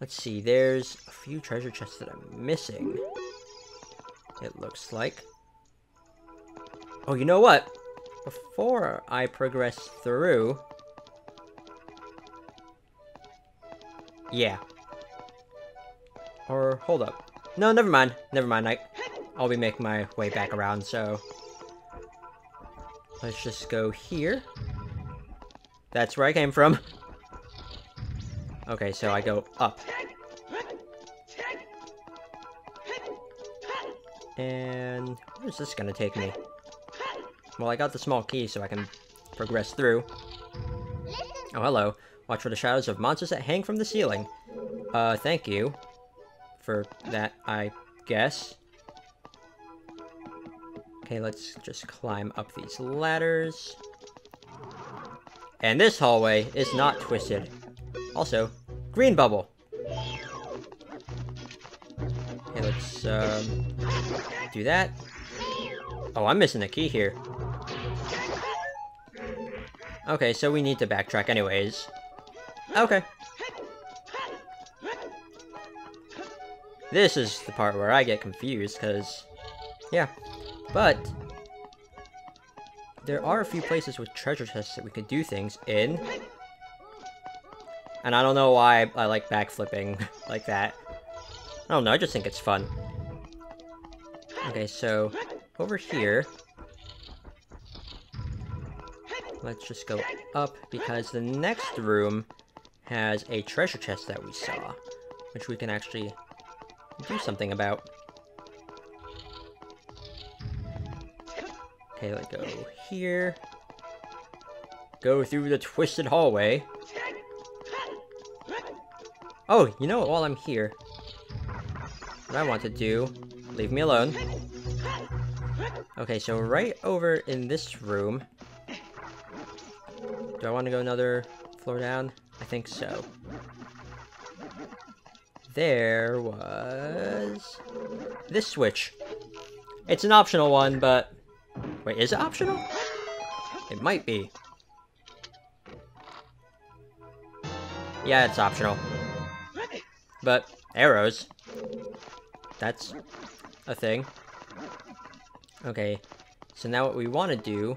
Let's see, there's a few treasure chests that I'm missing, it looks like. Oh, you know what? Before I progress through... Yeah. Or, hold up. No, never mind. Never mind. I'll be making my way back around, so... Let's just go here. That's where I came from. Okay, so I go up. And... Where's this gonna take me? Well, I got the small key so I can progress through. Oh, hello. Watch for the shadows of monsters that hang from the ceiling. Thank you. For that, I guess. Okay, let's just climb up these ladders. And this hallway is not twisted. Also, green bubble! Okay, let's, do that. Oh, I'm missing a key here. Okay, so we need to backtrack anyways. Okay. This is the part where I get confused, because... Yeah. But... There are a few places with treasure chests that we could do things in. And I don't know why I like backflipping like that. I don't know, I just think it's fun. Okay, so... Over here... Let's just go up, because the next room has a treasure chest that we saw, which we can actually do something about. Okay, let's go here. Go through the twisted hallway. Oh, you know what, while I'm here, what I want to do... Leave me alone. Okay, so right over in this room... Do I want to go another floor down? I think so. There was... This switch. It's an optional one, but... Wait, is it optional? It might be. Yeah, it's optional. But, arrows. That's a thing. Okay, so now what we want to do...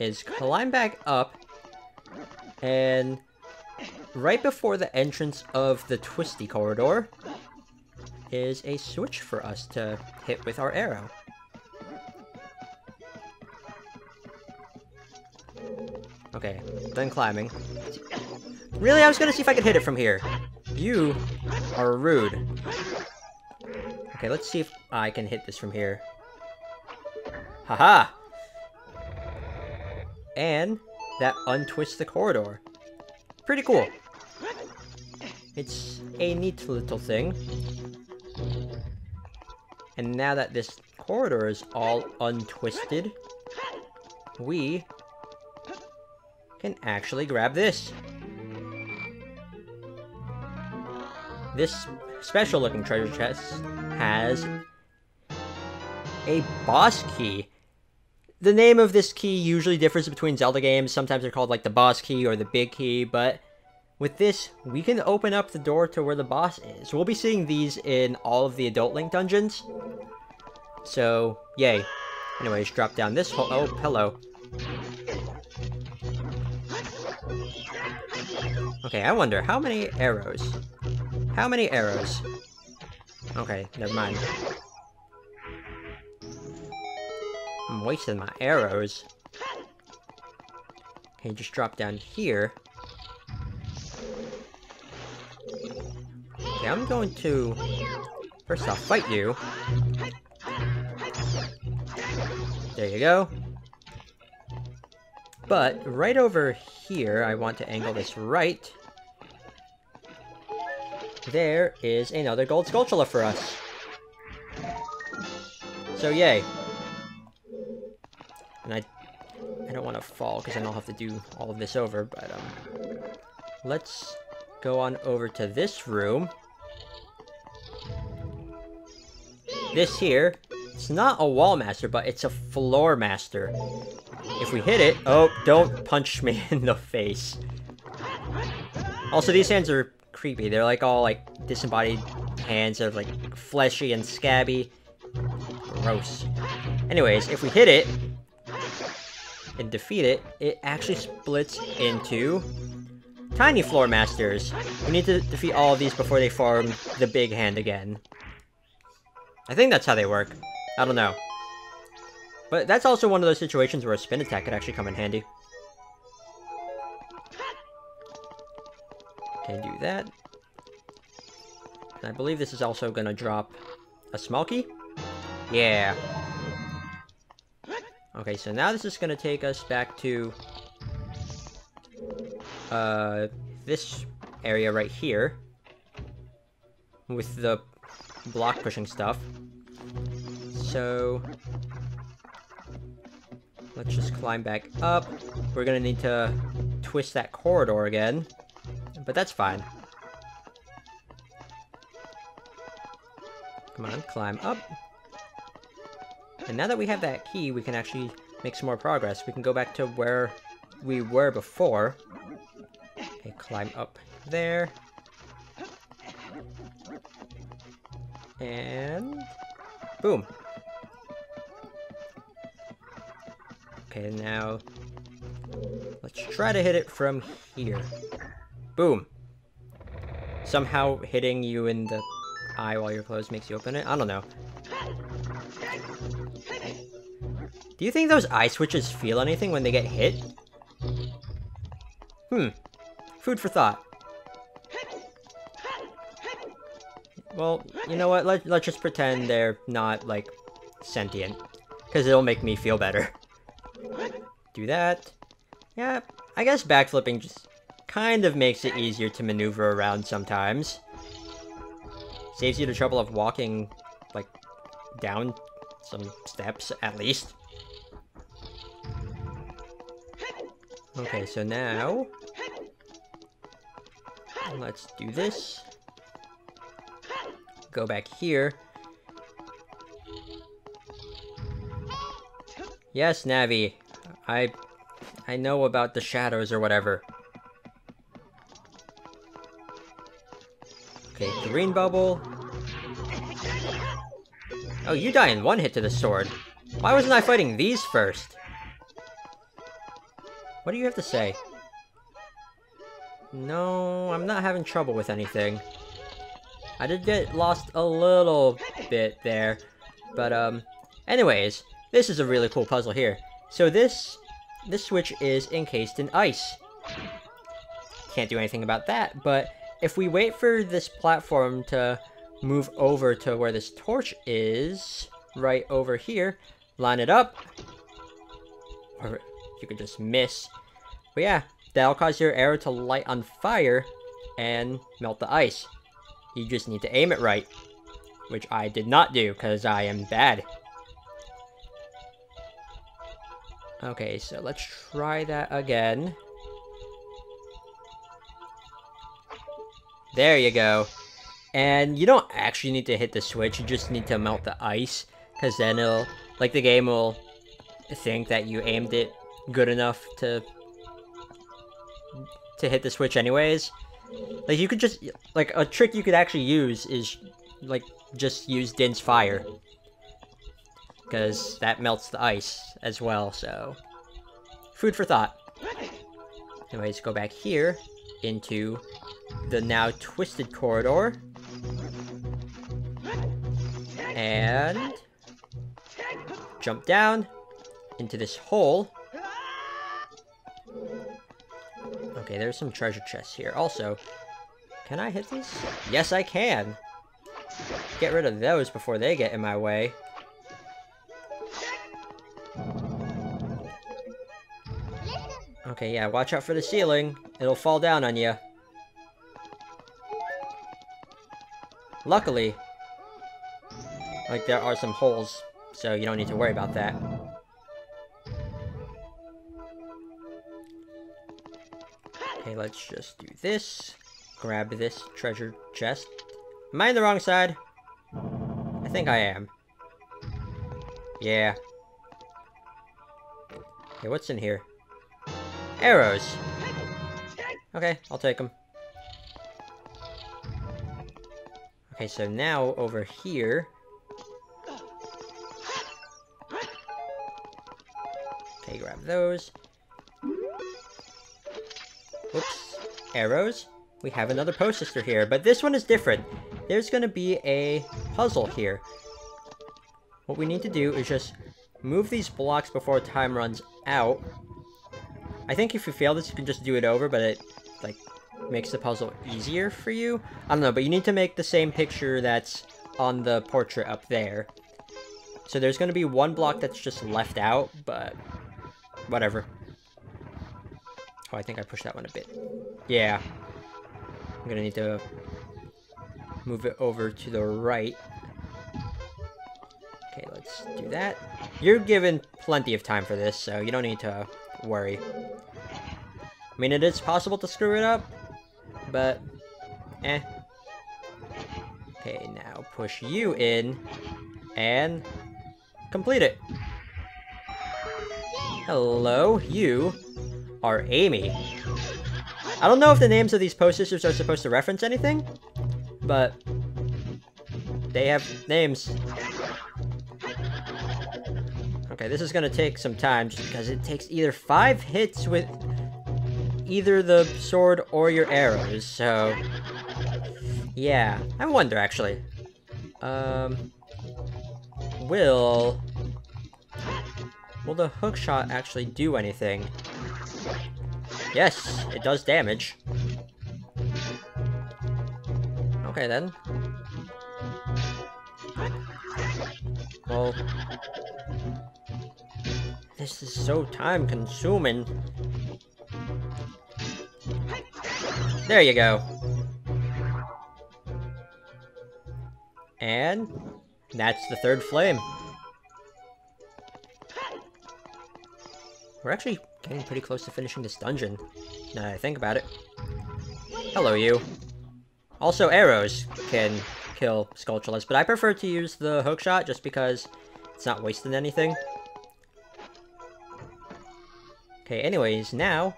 is climb back up, and right before the entrance of the twisty corridor is a switch for us to hit with our arrow. Okay, done climbing. Really? I was gonna see if I could hit it from here. You are rude. Okay, let's see if I can hit this from here. Haha! And that untwists the corridor. Pretty cool. It's a neat little thing. And now that this corridor is all untwisted, we can actually grab this. This special looking treasure chest has a boss key. The name of this key usually differs between Zelda games. Sometimes they're called, like, the boss key or the big key, but with this, we can open up the door to where the boss is. We'll be seeing these in all of the Adult Link dungeons. So, yay. Anyways, drop down this hole. Oh, hello. Okay, I wonder, how many arrows? How many arrows? Okay, never mind. I'm wasting my arrows. Okay, just drop down here. Okay, I'm going to... First I'll fight you. There you go. But, right over here, I want to angle this right. There is another gold Skulltula for us. So, yay. And I don't want to fall, because then I'll have to do all of this over, but, let's go on over to this room. This here, it's not a wall master, but it's a floor master. If we hit it... Oh, don't punch me in the face. Also, these hands are creepy. They're like all like disembodied hands that are like fleshy and scabby. Gross. Anyways, if we hit it and defeat it, it actually splits into tiny floor masters. We need to defeat all of these before they form the big hand again. I think that's how they work. I don't know. But that's also one of those situations where a spin attack could actually come in handy. Can do that. And I believe this is also gonna drop a small key. Yeah. Okay, so now this is gonna take us back to this area right here with the block pushing stuff. So let's just climb back up. We're gonna need to twist that corridor again, but that's fine. Come on, climb up. And now that we have that key, we can actually make some more progress. We can go back to where we were before. Okay, climb up there. And boom. Okay, now let's try to hit it from here. Boom. Somehow hitting you in the eye while you're closed makes you open it? I don't know. Do you think those eye switches feel anything when they get hit? Hmm. Food for thought. Well, you know what? Let's just pretend they're not, like, sentient. Because it'll make me feel better. Do that. Yeah, I guess backflipping just kind of makes it easier to maneuver around sometimes. Saves you the trouble of walking, like, down some steps, at least. Okay, so now let's do this. Go back here. Yes, Navi. I know about the shadows or whatever. Okay, green bubble. Oh, you die in one hit to the sword. Why wasn't I fighting these first? What do you have to say? No, I'm not having trouble with anything. I did get lost a little bit there, but anyways, this is a really cool puzzle here. So this switch is encased in ice. Can't do anything about that, but if we wait for this platform to move over to where this torch is, right over here, line it up, or you could just miss. But yeah, that'll cause your arrow to light on fire and melt the ice. You just need to aim it right, which I did not do because I am bad. Okay, so let's try that again. There you go. And you don't actually need to hit the switch, you just need to melt the ice, because then it'll, like, the game will think that you aimed it good enough to hit the switch anyways. Like, you could just, like, a trick you could actually use is, like, just use Din's Fire, because that melts the ice as well, so food for thought. Anyways, go back here into the now twisted corridor. And jump down into this hole. Okay, there's some treasure chests here. Also, can I hit these? Yes, I can! Get rid of those before they get in my way. Okay, yeah, watch out for the ceiling. It'll fall down on you. Luckily, like, there are some holes, so you don't need to worry about that. Okay, let's just do this. Grab this treasure chest. Am I on the wrong side? I think I am. Yeah. Okay, what's in here? Arrows. Okay, I'll take them. Okay, so now over here. Okay, grab those. Whoops. Arrows. We have another Poe Sister here, but this one is different. There's gonna be a puzzle here. What we need to do is just move these blocks before time runs out. I think if you fail this, you can just do it over, but it, like, makes the puzzle easier for you. I don't know, but you need to make the same picture that's on the portrait up there. So there's gonna be one block that's just left out, but whatever. Oh, I think I pushed that one a bit. Yeah. I'm gonna need to move it over to the right. Okay, let's do that. You're given plenty of time for this, so you don't need to worry. I mean, it is possible to screw it up, but eh. Okay, now push you in and complete it. Hello, you are Amy. I don't know if the names of these Poe Sisters are supposed to reference anything, but they have names. Okay, this is gonna take some time just because it takes either 5 hits with either the sword or your arrows, so yeah. I wonder, actually. Will the hookshot actually do anything? Yes, it does damage. Okay, then. Well, this is so time-consuming. There you go. And that's the third flame. We're actually getting pretty close to finishing this dungeon, now that I think about it. Hello, you. Also, arrows can kill Skulltulas, but I prefer to use the hookshot just because it's not wasting anything. Okay, anyways, now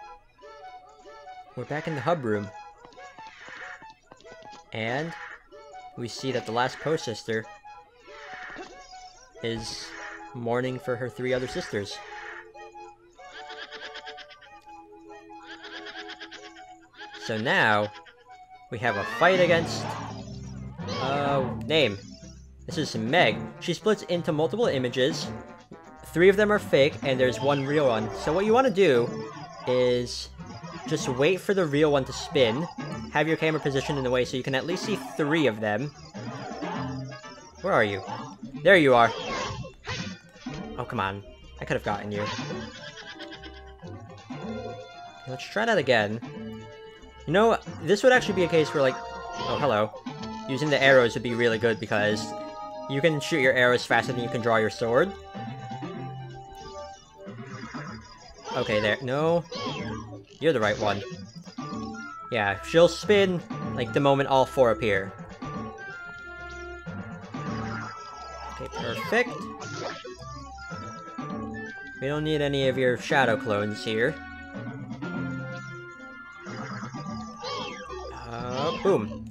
we're back in the hub room. And we see that the last Poe Sister is mourning for her 3 other sisters. So now we have a fight against name. This is Meg. She splits into multiple images. 3 of them are fake and there's 1 real one. So what you want to do is just wait for the real one to spin. Have your camera positioned in the way so you can at least see 3 of them. Where are you? There you are. Oh, come on. I could have gotten you. Let's try that again. You know, this would actually be a case where, like... Oh, hello. Using the arrows would be really good because you can shoot your arrows faster than you can draw your sword. Okay, there. No. You're the right one. Yeah, she'll spin, like, the moment all 4 appear. Okay, perfect. We don't need any of your shadow clones here. Boom.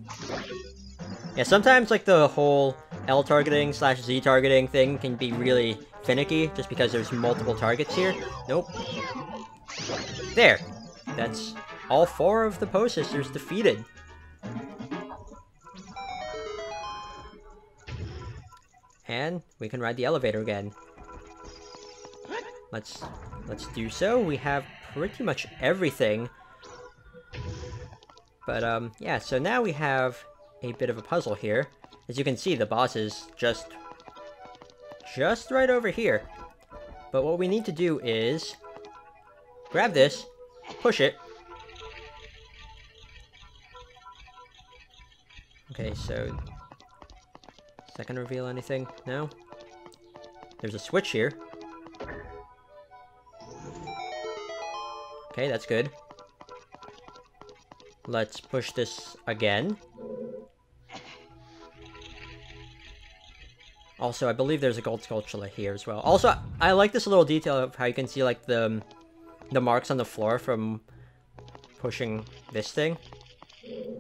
Yeah, sometimes, like, the whole L targeting / Z targeting thing can be really finicky, just because there's multiple targets here. Nope. There. That's all 4 of the Poe Sisters defeated. And we can ride the elevator again. Let's do so. We have pretty much everything. But, yeah, so now we have a bit of a puzzle here. As you can see, the boss is just right over here. But what we need to do is grab this, push it. Okay, so... Is that gonna reveal anything? No? There's a switch here. Okay, that's good. Let's push this again. Also, I believe there's a gold Skulltula here as well. Also, I like this little detail of how you can see, like, the marks on the floor from pushing this thing. Is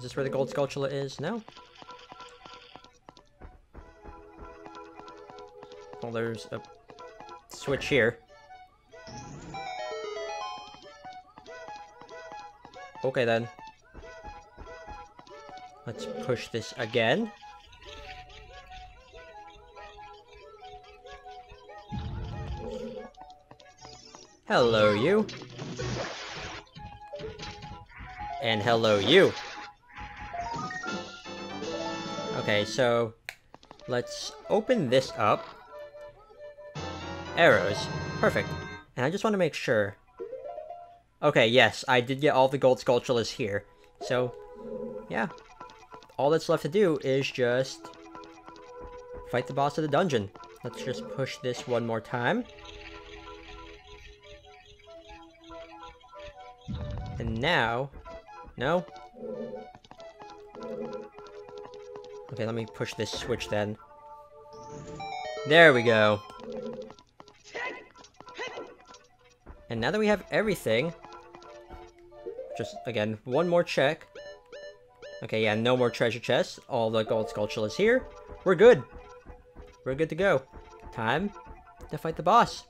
this where the gold Skulltula is? No? there's a switch here. Okay then. Let's push this again. Hello, you. And hello, you. Okay, so let's open this up. Arrows. Perfect. And I just want to make sure. Okay, yes, I did get all the gold Skulltulas here. So, yeah. All that's left to do is just fight the boss of the dungeon. Let's just push this one more time. And now... No? Okay, let me push this switch then. There we go. And now that we have everything... Just, again, one more check. Okay, yeah, no more treasure chests. All the gold Skulltula is here. We're good. We're good to go. Time to fight the boss.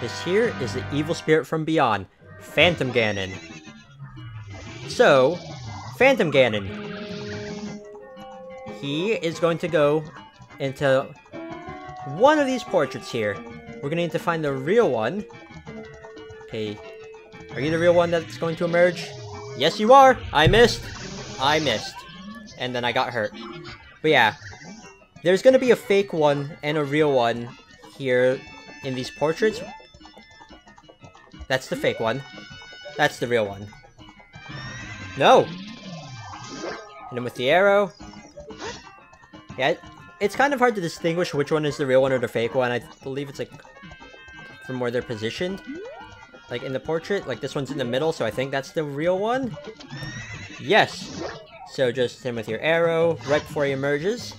This here is the Evil Spirit from Beyond, Phantom Ganon. So, Phantom Ganon. He is going to go into one of these portraits here. We're going to need to find the real one. Okay, are you the real one that's going to emerge? Yes, you are! I missed! I missed. And then I got hurt. But yeah, there's going to be a fake one and a real one here in these portraits. That's the fake one. That's the real one. No! And then with the arrow... Yeah, it's kind of hard to distinguish which one is the real one or the fake one. I believe it's, like, from where they're positioned. Like, in the portrait. Like, this one's in the middle, so I think that's the real one. Yes! So just him with your arrow, right before he emerges.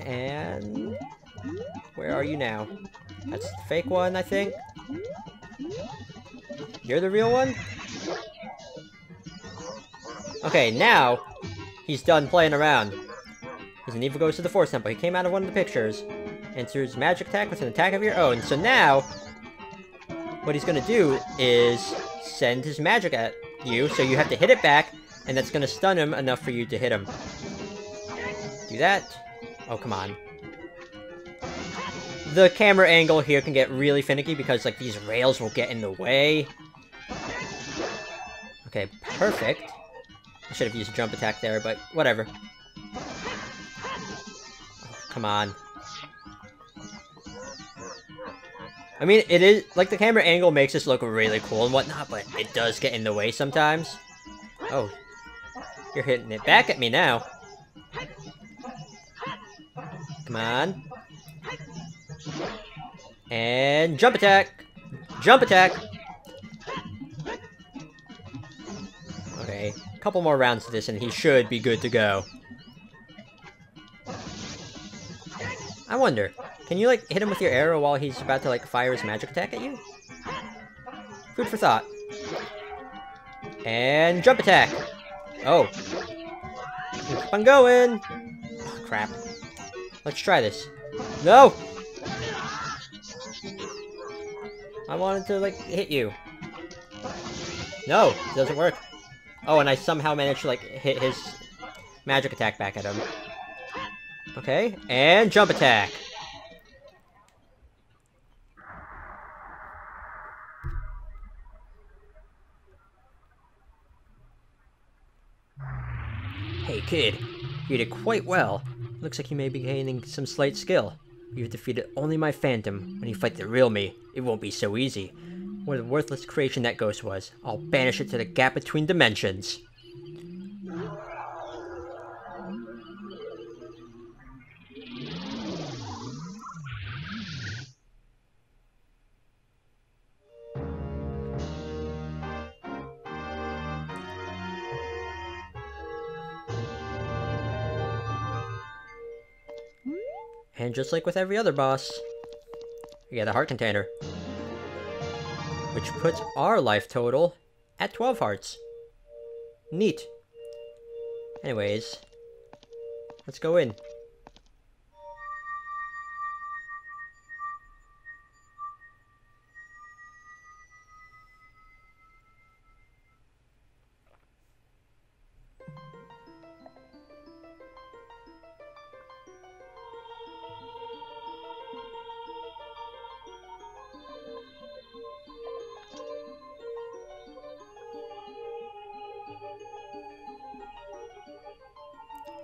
And... Where are you now? That's the fake one, I think. You're the real one? Okay, now he's done playing around. He's an evil ghost of the Forest Temple. He came out of one of the pictures. Enters magic attack with an attack of your own. So now, what he's going to do is send his magic at you. So you have to hit it back, and that's going to stun him enough for you to hit him. Do that. Oh, come on. The camera angle here can get really finicky because, like, these rails will get in the way. Okay, perfect. I should have used a jump attack there, but whatever. Oh, come on. I mean, it is... Like, the camera angle makes this look really cool and whatnot, but it does get in the way sometimes. Oh. You're hitting it back at me now. Come on. And jump attack! Jump attack! Okay, a couple more rounds to this and he should be good to go. I wonder, can you, like, hit him with your arrow while he's about to, like, fire his magic attack at you? Food for thought. And jump attack! Oh. Keep on going! Oh, crap. Let's try this. No! I wanted to, like, hit you. No, it doesn't work. Oh, and I somehow managed to, like, hit his magic attack back at him. Okay, and jump attack. Hey, kid. You did quite well. Looks like you may be gaining some slight skill. You've defeated only my phantom. When you fight the real me, it won't be so easy. What a worthless creation that ghost was. I'll banish it to the gap between dimensions. And just like with every other boss, we get a heart container, which puts our life total at 12 hearts. Neat. Anyways, let's go in.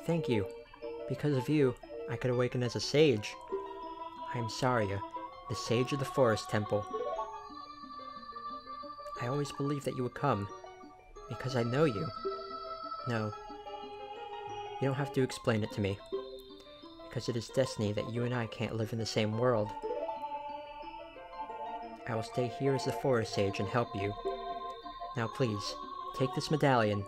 Thank you. Because of you, I could awaken as a sage. I am Saria, the sage of the Forest Temple. I always believed that you would come, because I know you. No, you don't have to explain it to me, because it is destiny that you and I can't live in the same world. I will stay here as the Forest Sage and help you. Now please, take this medallion.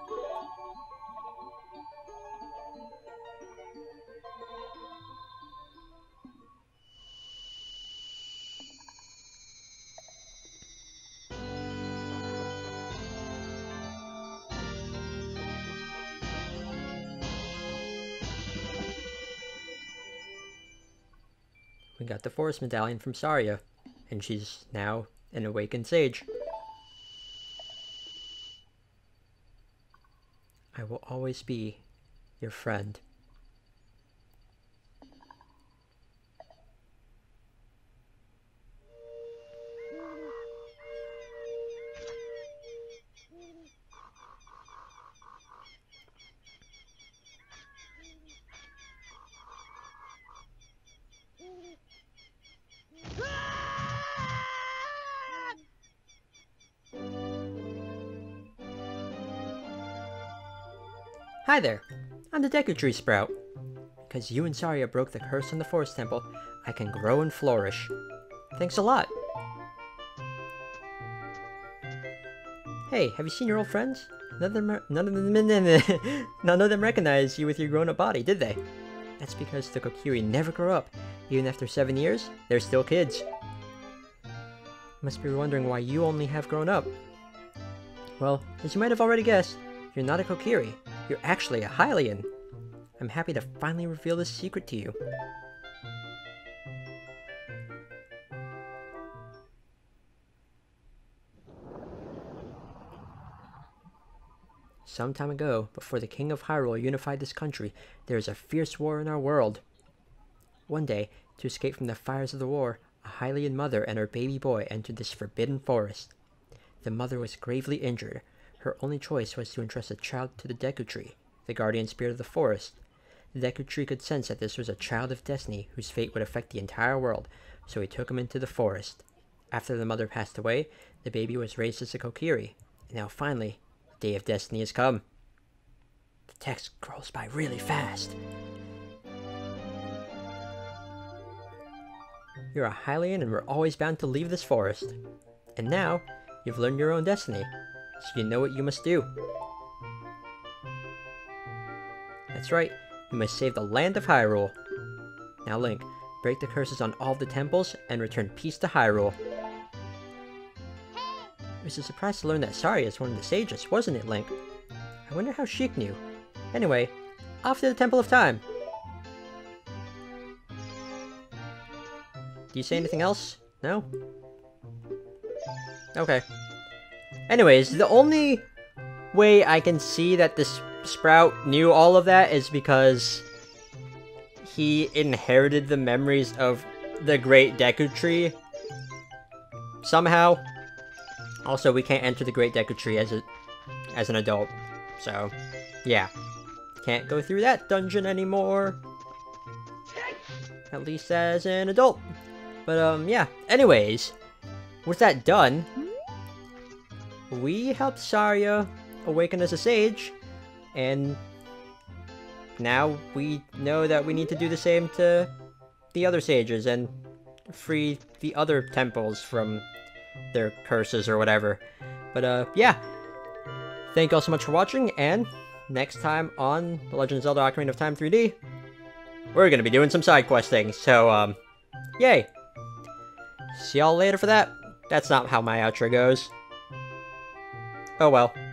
Got the Forest Medallion from Saria, and she's now an awakened sage. I will always be your friend. Hi there, I'm the Deku Tree Sprout. Because you and Saria broke the curse on the Forest Temple, I can grow and flourish. Thanks a lot. Hey, have you seen your old friends? None of them recognized you with your grown-up body, did they? That's because the Kokiri never grow up. Even after 7 years, they're still kids. You must be wondering why you only have grown up. Well, as you might have already guessed, you're not a Kokiri. You're actually a Hylian. I'm happy to finally reveal this secret to you. Some time ago, before the King of Hyrule unified this country, there was a fierce war in our world. One day, to escape from the fires of the war, a Hylian mother and her baby boy entered this forbidden forest. The mother was gravely injured. Her only choice was to entrust a child to the Deku Tree, the guardian spirit of the forest. The Deku Tree could sense that this was a child of destiny whose fate would affect the entire world, so he took him into the forest. After the mother passed away, the baby was raised as a Kokiri, and now finally, the day of destiny has come. The text scrolls by really fast. You're a Hylian and we're always bound to leave this forest. And now, you've learned your own destiny. So you know what you must do. That's right, you must save the land of Hyrule. Now Link, break the curses on all the temples and return peace to Hyrule. It was a surprise to learn that Saria is one of the sages, wasn't it, Link? I wonder how Sheik knew. Anyway, off to the Temple of Time! Do you say anything else? No? Okay. Anyways, the only way I can see that this Sprout knew all of that is because he inherited the memories of the Great Deku Tree somehow. Also, we can't enter the Great Deku Tree as an adult, so yeah, can't go through that dungeon anymore. At least as an adult. But yeah. Anyways, with that done. we helped Saria awaken as a sage, and now we know that we need to do the same to the other sages and free the other temples from their curses or whatever. But yeah, thank you all so much for watching, and next time on The Legend of Zelda: Ocarina of Time 3D, we're gonna be doing some side questing, so yay! See y'all later for that. That's not how my outro goes. Oh well.